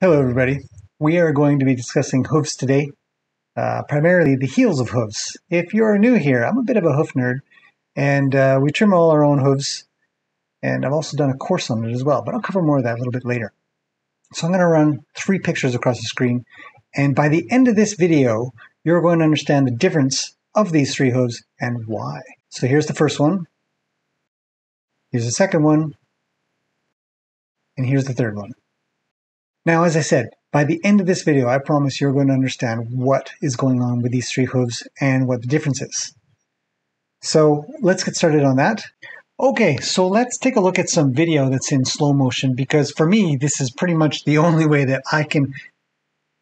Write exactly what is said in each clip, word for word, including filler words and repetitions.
Hello everybody. We are going to be discussing hoofs today, uh, primarily the heels of hoofs. If you're new here, I'm a bit of a hoof nerd, and uh, we trim all our own hooves, and I've also done a course on it as well, but I'll cover more of that a little bit later. So I'm going to run three pictures across the screen, and by the end of this video, you're going to understand the difference of these three hooves and why. So here's the first one, here's the second one, and here's the third one. Now, as I said, by the end of this video, I promise you're going to understand what is going on with these three hooves and what the difference is. So let's get started on that. Okay, so let's take a look at some video that's in slow motion, because for me, this is pretty much the only way that I can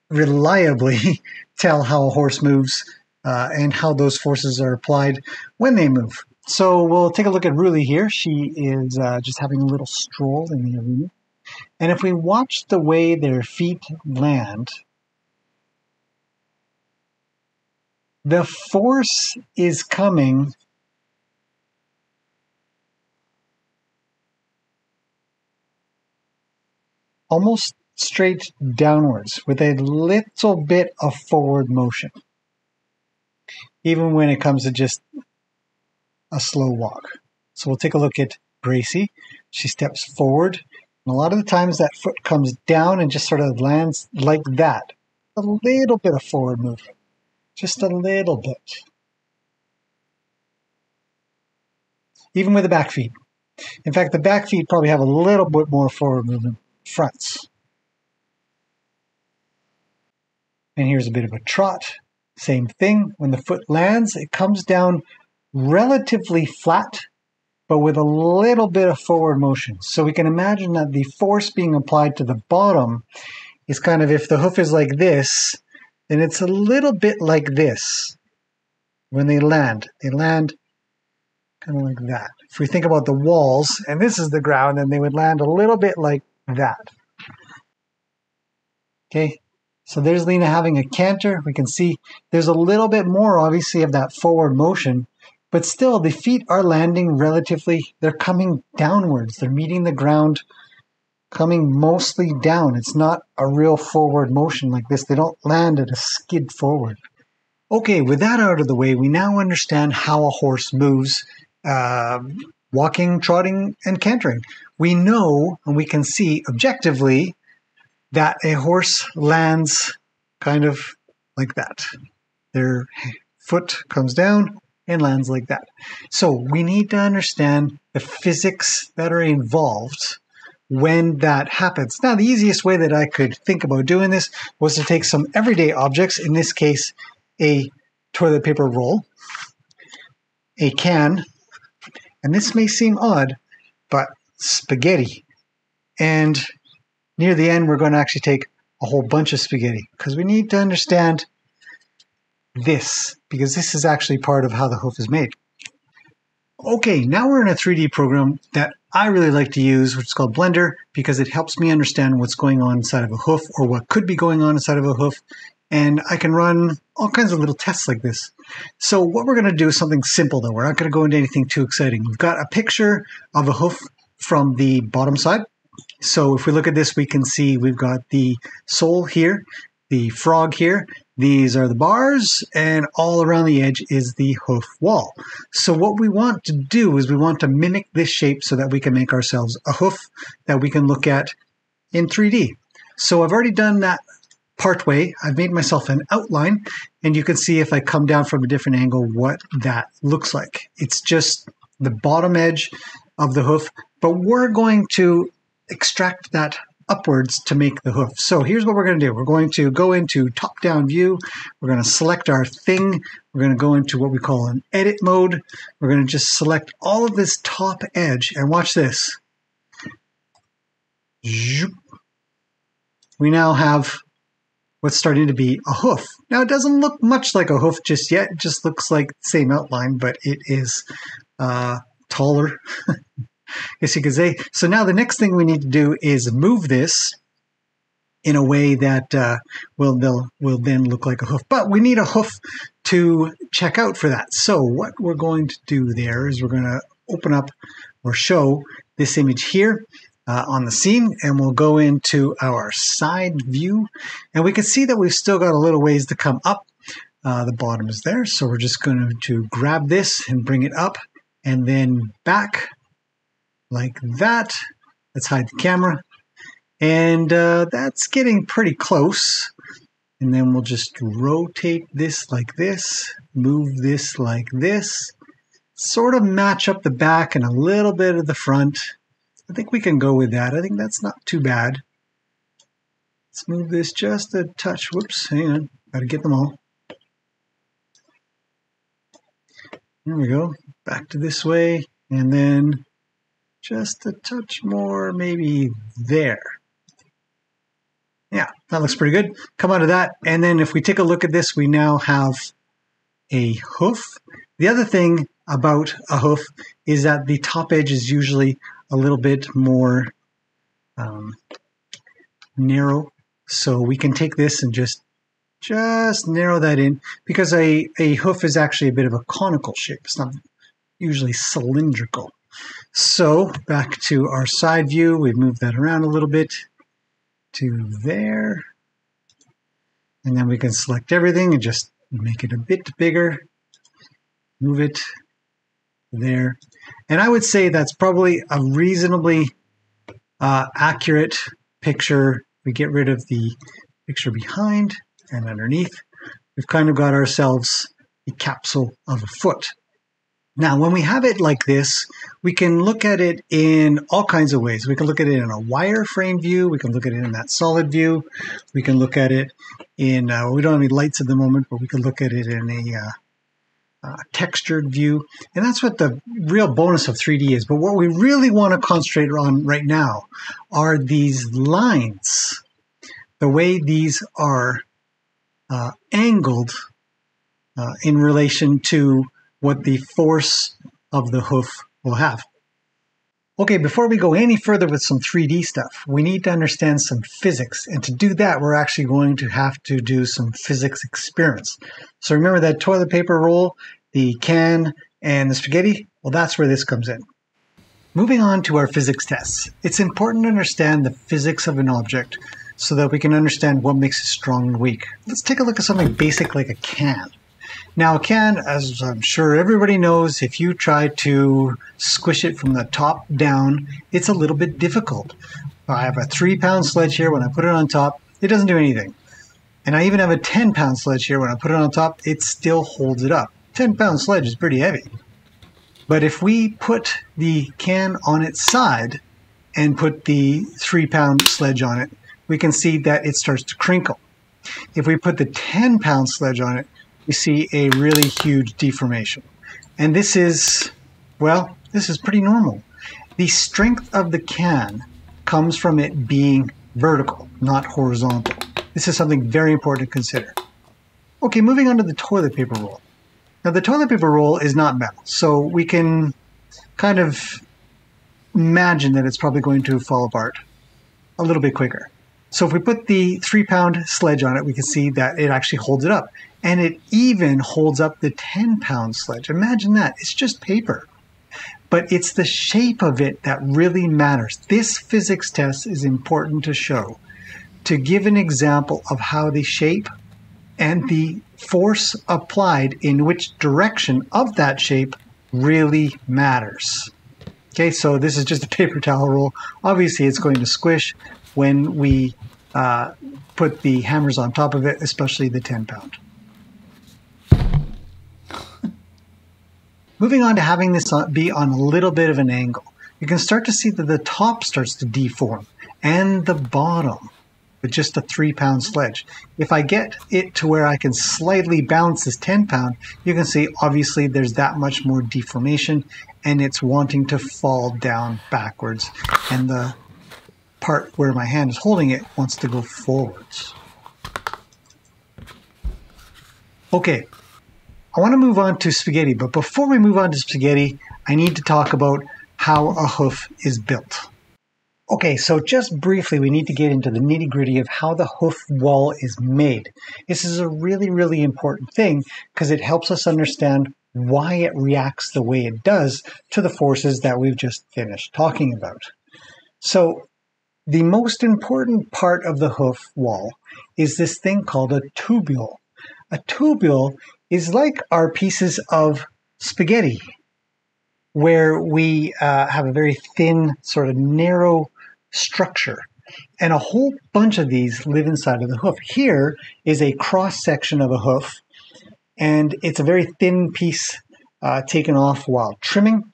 reliably tell how a horse moves uh, and how those forces are applied when they move. So we'll take a look at Ruli here. She is uh, just having a little stroll in the arena. And if we watch the way their feet land, the force is coming almost straight downwards with a little bit of forward motion, even when it comes to just a slow walk. So we'll take a look at Gracie. She steps forward. A lot of the times that foot comes down and just sort of lands like that. A little bit of forward movement. Just a little bit. Even with the back feet. In fact, the back feet probably have a little bit more forward movement than fronts. And here's a bit of a trot. Same thing. When the foot lands, it comes down relatively flat, but with a little bit of forward motion. So we can imagine that the force being applied to the bottom is kind of, if the hoof is like this, then it's a little bit like this when they land. They land kind of like that. If we think about the walls, and this is the ground, then they would land a little bit like that. Okay, so there's Lena having a canter. We can see there's a little bit more, obviously, of that forward motion. But still, the feet are landing relatively, they're coming downwards. They're meeting the ground, coming mostly down. It's not a real forward motion like this. They don't land at a skid forward. Okay, with that out of the way, we now understand how a horse moves, uh, walking, trotting, and cantering. We know, and we can see objectively, that a horse lands kind of like that. Their foot comes down and lands like that. So we need to understand the physics that are involved when that happens. Now, the easiest way that I could think about doing this was to take some everyday objects, in this case, a toilet paper roll, a can, and this may seem odd, but spaghetti. And near the end, we're going to actually take a whole bunch of spaghetti, because we need to understand this, because this is actually part of how the hoof is made. Okay, now we're in a three D program that I really like to use, which is called Blender, because it helps me understand what's going on inside of a hoof, or what could be going on inside of a hoof, and I can run all kinds of little tests like this. So what we're going to do is something simple, though. We're not going to go into anything too exciting. We've got a picture of a hoof from the bottom side. So if we look at this, we can see we've got the sole here, the frog here, these are the bars, and all around the edge is the hoof wall. So what we want to do is we want to mimic this shape so that we can make ourselves a hoof that we can look at in three D. So I've already done that part way. I've made myself an outline, and you can see if I come down from a different angle what that looks like. It's just the bottom edge of the hoof, but we're going to extract that upwards to make the hoof. So here's what we're going to do. We're going to go into top-down view. We're going to select our thing. We're going to go into what we call an edit mode. We're going to just select all of this top edge, and watch this. We now have what's starting to be a hoof. Now, it doesn't look much like a hoof just yet. It just looks like the same outline, but it is uh, taller. Yes, you could say. So now the next thing we need to do is move this in a way that uh, will, they'll, will then look like a hoof. But we need a hoof to check out for that. So what we're going to do there is we're going to open up or show this image here. uh, on the scene, and we'll go into our side view, and we can see that we've still got a little ways to come up. Uh, the bottom is there, so we're just going to grab this and bring it up and then back like that. Let's hide the camera, and uh, that's getting pretty close. And then we'll just rotate this like this, move this like this, sort of match up the back and a little bit of the front. I think we can go with that. I think that's not too bad. Let's move this just a touch. Whoops, hang on, gotta get them all. There we go, back to this way, and then just a touch more, maybe there. Yeah, that looks pretty good. Come out of that, and then if we take a look at this, we now have a hoof. The other thing about a hoof is that the top edge is usually a little bit more um, narrow, so we can take this and just just narrow that in, because a, a hoof is actually a bit of a conical shape. It's not usually cylindrical. So back to our side view, we've moved that around a little bit to there. And then we can select everything and just make it a bit bigger. Move it there. And I would say that's probably a reasonably uh, accurate picture. We get rid of the picture behind. And underneath, we've kind of got ourselves a capsule of a foot. Now, when we have it like this, we can look at it in all kinds of ways. We can look at it in a wireframe view. We can look at it in that solid view. We can look at it in, uh, we don't have any lights at the moment, but we can look at it in a uh, uh, textured view. And that's what the real bonus of three D is. But what we really want to concentrate on right now are these lines, the way these are Uh, angled uh, in relation to what the force of the hoof will have. Okay, before we go any further with some three D stuff, we need to understand some physics. And to do that, we're actually going to have to do some physics experiments. So remember that toilet paper roll, the can, and the spaghetti? Well, that's where this comes in. Moving on to our physics tests. It's important to understand the physics of an object so that we can understand what makes it strong and weak. Let's take a look at something basic like a can. Now a can, as I'm sure everybody knows, if you try to squish it from the top down, it's a little bit difficult. I have a three pound sledge here. When I put it on top, it doesn't do anything. And I even have a ten pound sledge here. When I put it on top, it still holds it up. ten pound sledge is pretty heavy. But if we put the can on its side and put the three pound sledge on it, we can see that it starts to crinkle. If we put the ten pound sledge on it, we see a really huge deformation. And this is, well, this is pretty normal. The strength of the can comes from it being vertical, not horizontal. This is something very important to consider. Okay, moving on to the toilet paper roll. Now the toilet paper roll is not metal, so we can kind of imagine that it's probably going to fall apart a little bit quicker. So if we put the three pound sledge on it, we can see that it actually holds it up. And it even holds up the ten pound sledge. Imagine that. It's just paper. But it's the shape of it that really matters. This physics test is important to show, to give an example of how the shape and the force applied in which direction of that shape really matters. Okay, so this is just a paper towel roll. Obviously, it's going to squish when we uh, put the hammers on top of it, especially the ten pound. Moving on to having this be on a little bit of an angle, you can start to see that the top starts to deform and the bottom with just a three pound sledge. If I get it to where I can slightly balance this ten pound, you can see obviously there's that much more deformation and it's wanting to fall down backwards, and the part where my hand is holding it wants to go forwards. Okay, I want to move on to spaghetti, but before we move on to spaghetti, I need to talk about how a hoof is built. Okay, so just briefly, we need to get into the nitty-gritty of how the hoof wall is made. This is a really, really important thing because it helps us understand why it reacts the way it does to the forces that we've just finished talking about. So the most important part of the hoof wall is this thing called a tubule. A tubule is like our pieces of spaghetti, where we uh, have a very thin, sort of narrow structure. And a whole bunch of these live inside of the hoof. Here is a cross-section of a hoof, and it's a very thin piece uh, taken off while trimming.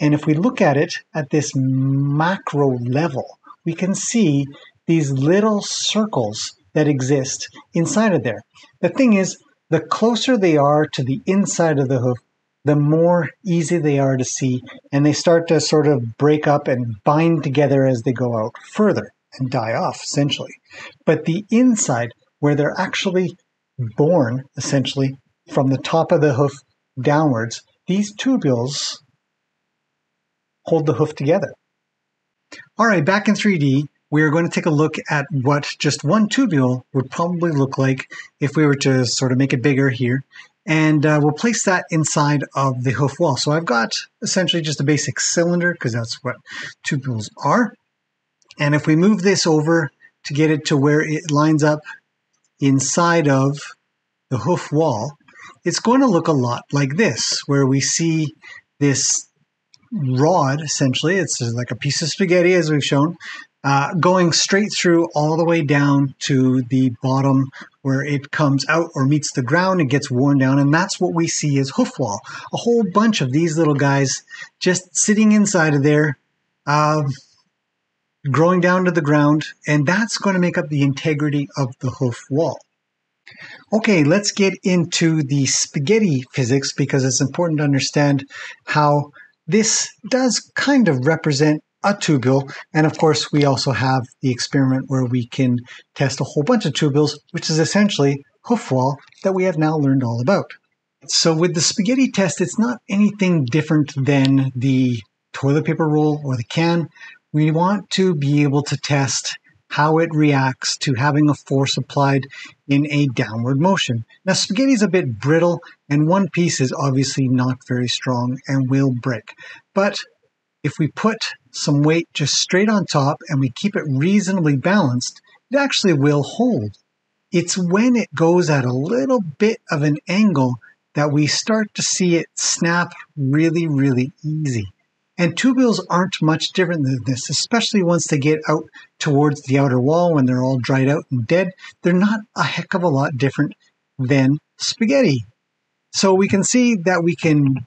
And if we look at it at this macro level, we can see these little circles that exist inside of there. The thing is, the closer they are to the inside of the hoof, the more easy they are to see, and they start to sort of break up and bind together as they go out further and die off, essentially. But the inside, where they're actually born, essentially, from the top of the hoof downwards, these tubules hold the hoof together. All right, back in three D, we are going to take a look at what just one tubule would probably look like if we were to sort of make it bigger here. And uh, we'll place that inside of the hoof wall. So I've got essentially just a basic cylinder, because that's what tubules are. And if we move this over to get it to where it lines up inside of the hoof wall, it's going to look a lot like this, where we see this rod, essentially. It's like a piece of spaghetti, as we've shown, uh, going straight through all the way down to the bottom where it comes out or meets the ground and gets worn down. And that's what we see as hoof wall. A whole bunch of these little guys just sitting inside of there, uh, growing down to the ground, and that's going to make up the integrity of the hoof wall. Okay, let's get into the spaghetti physics, because it's important to understand how this does kind of represent a tubule. And of course, we also have the experiment where we can test a whole bunch of tubules, which is essentially hoof wall that we have now learned all about. So with the spaghetti test, it's not anything different than the toilet paper roll or the can. We want to be able to test how it reacts to having a force applied in a downward motion. Now, spaghetti is a bit brittle, and one piece is obviously not very strong and will break. But if we put some weight just straight on top and we keep it reasonably balanced, it actually will hold. It's when it goes at a little bit of an angle that we start to see it snap really, really easy. And tubules aren't much different than this, especially once they get out towards the outer wall when they're all dried out and dead. They're not a heck of a lot different than spaghetti. So we can see that we can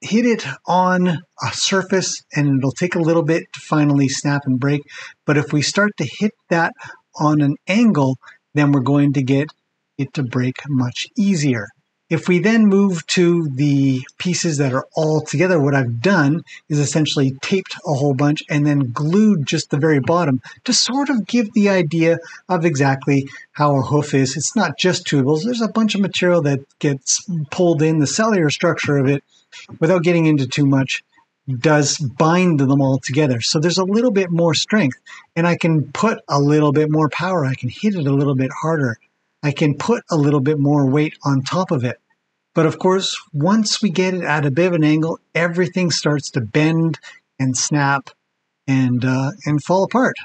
hit it on a surface and it'll take a little bit to finally snap and break. But if we start to hit that on an angle, then we're going to get it to break much easier. If we then move to the pieces that are all together, what I've done is essentially taped a whole bunch and then glued just the very bottom to sort of give the idea of exactly how a hoof is. It's not just tubules. There's a bunch of material that gets pulled in. The cellular structure of it, without getting into too much, does bind them all together. So there's a little bit more strength, and I can put a little bit more power. I can hit it a little bit harder. I can put a little bit more weight on top of it. But of course, once we get it at a bit of an angle, everything starts to bend and snap and, uh, and fall apart.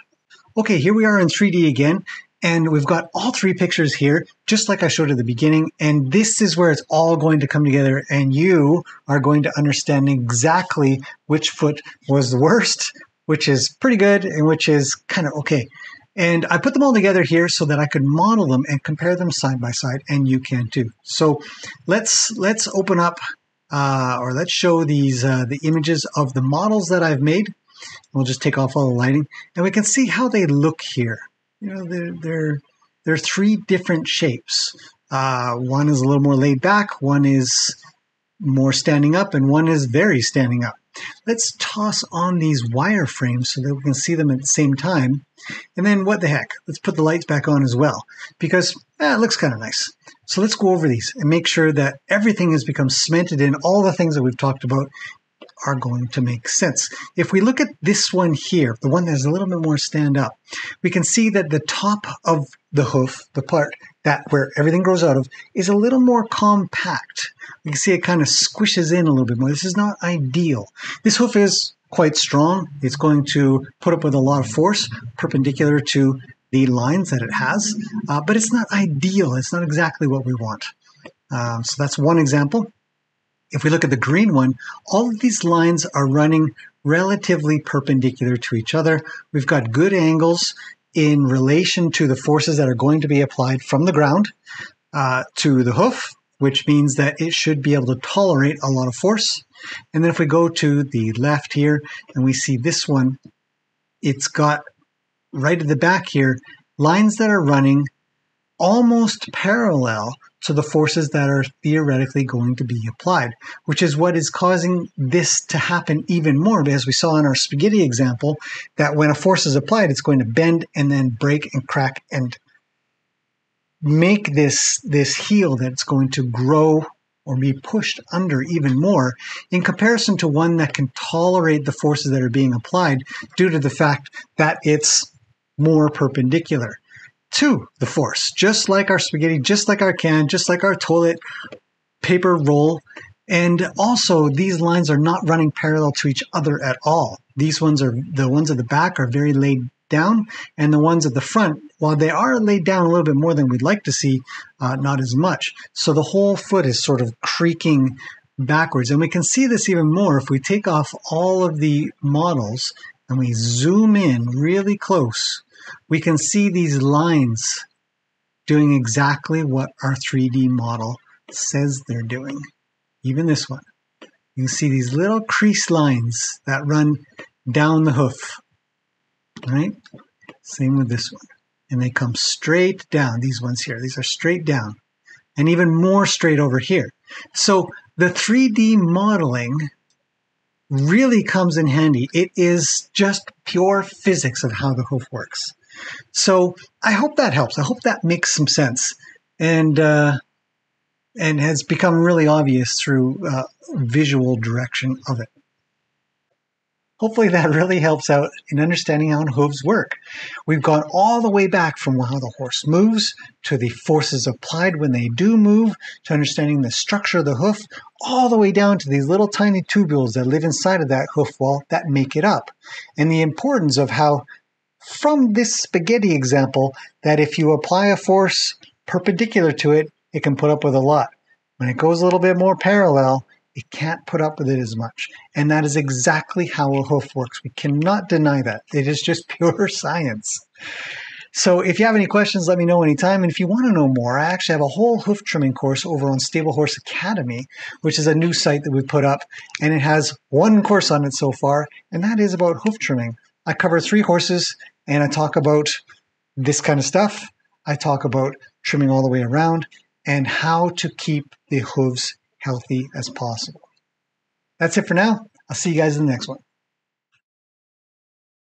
Okay, here we are in three D again, and we've got all three pictures here, just like I showed at the beginning, and this is where it's all going to come together, and you are going to understand exactly which foot was the worst, which is pretty good, and which is kind of okay. And I put them all together here so that I could model them and compare them side by side, and you can too. So let's let's open up, uh, or let's show these uh, the images of the models that I've made. We'll just take off all the lighting, and we can see how they look here. You know, they're they're, they're three different shapes. Uh, one is a little more laid back, one is more standing up, and one is very standing up. Let's toss on these wireframes so that we can see them at the same time. And then what the heck, let's put the lights back on as well, because eh, it looks kind of nice. So let's go over these and make sure that everything has become cemented in. All the things that we've talked about are going to make sense. If we look at this one here, the one that's a little bit more stand up, we can see that the top of the hoof, the part that where everything grows out of, is a little more compact. We can see it kind of squishes in a little bit more. This is not ideal. This hoof is quite strong. It's going to put up with a lot of force perpendicular to the lines that it has, uh, but it's not ideal. It's not exactly what we want. Um, so that's one example. If we look at the green one, all of these lines are running relatively perpendicular to each other. We've got good angles in relation to the forces that are going to be applied from the ground uh, to the hoof, which means that it should be able to tolerate a lot of force. And then if we go to the left here and we see this one, it's got right at the back here, lines that are running almost parallel to the forces that are theoretically going to be applied, which is what is causing this to happen even more, because we saw in our spaghetti example that when a force is applied, it's going to bend and then break and crack and make this, this heel that's going to grow or be pushed under even more in comparison to one that can tolerate the forces that are being applied due to the fact that it's more perpendicular to the force, just like our spaghetti, just like our can, just like our toilet paper roll. And also, these lines are not running parallel to each other at all. These ones are, the ones at the back are very laid down, and the ones at the front, while they are laid down a little bit more than we'd like to see, uh, not as much. So the whole foot is sort of creaking backwards. And we can see this even more if we take off all of the models and we zoom in really close. We can see these lines doing exactly what our three D model says they're doing. Even this one. You can see these little crease lines that run down the hoof. All right? Same with this one. And they come straight down. These ones here, these are straight down. And even more straight over here. So the three D modeling really comes in handy. It is just pure physics of how the hoof works. So I hope that helps. I hope that makes some sense, and uh, and has become really obvious through uh, visual direction of it. Hopefully that really helps out in understanding how hooves work. We've gone all the way back from how the horse moves to the forces applied when they do move, to understanding the structure of the hoof, all the way down to these little tiny tubules that live inside of that hoof wall that make it up. And the importance of how, from this spaghetti example, that if you apply a force perpendicular to it, it can put up with a lot. When it goes a little bit more parallel, it can't put up with it as much. And that is exactly how a hoof works. We cannot deny that. It is just pure science. So if you have any questions, let me know anytime. And if you want to know more, I actually have a whole hoof trimming course over on Stable Horse Academy, which is a new site that we put up. And it has one course on it so far, and that is about hoof trimming. I cover three horses, and I talk about this kind of stuff. I talk about trimming all the way around and how to keep the hooves healthy as possible. That's it for now. I'll see you guys in the next one.